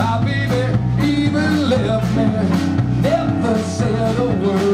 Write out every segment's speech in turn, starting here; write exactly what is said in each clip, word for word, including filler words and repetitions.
My baby even left me, never said a word.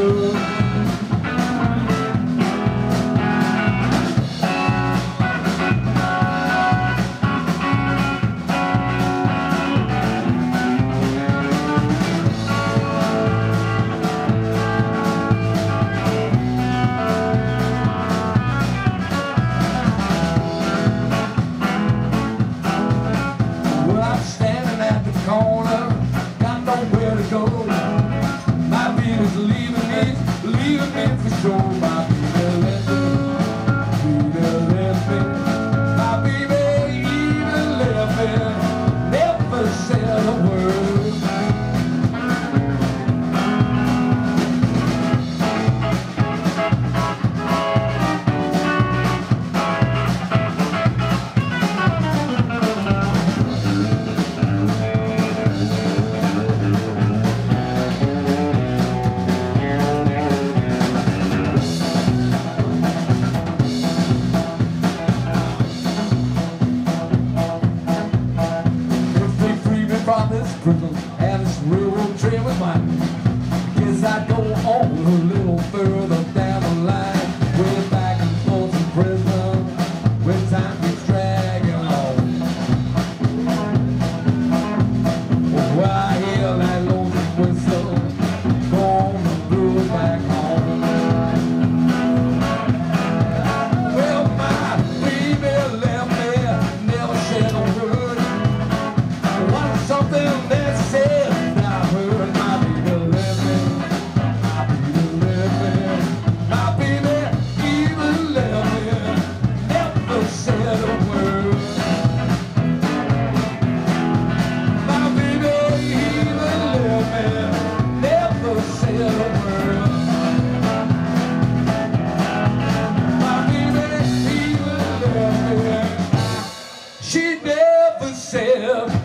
She never said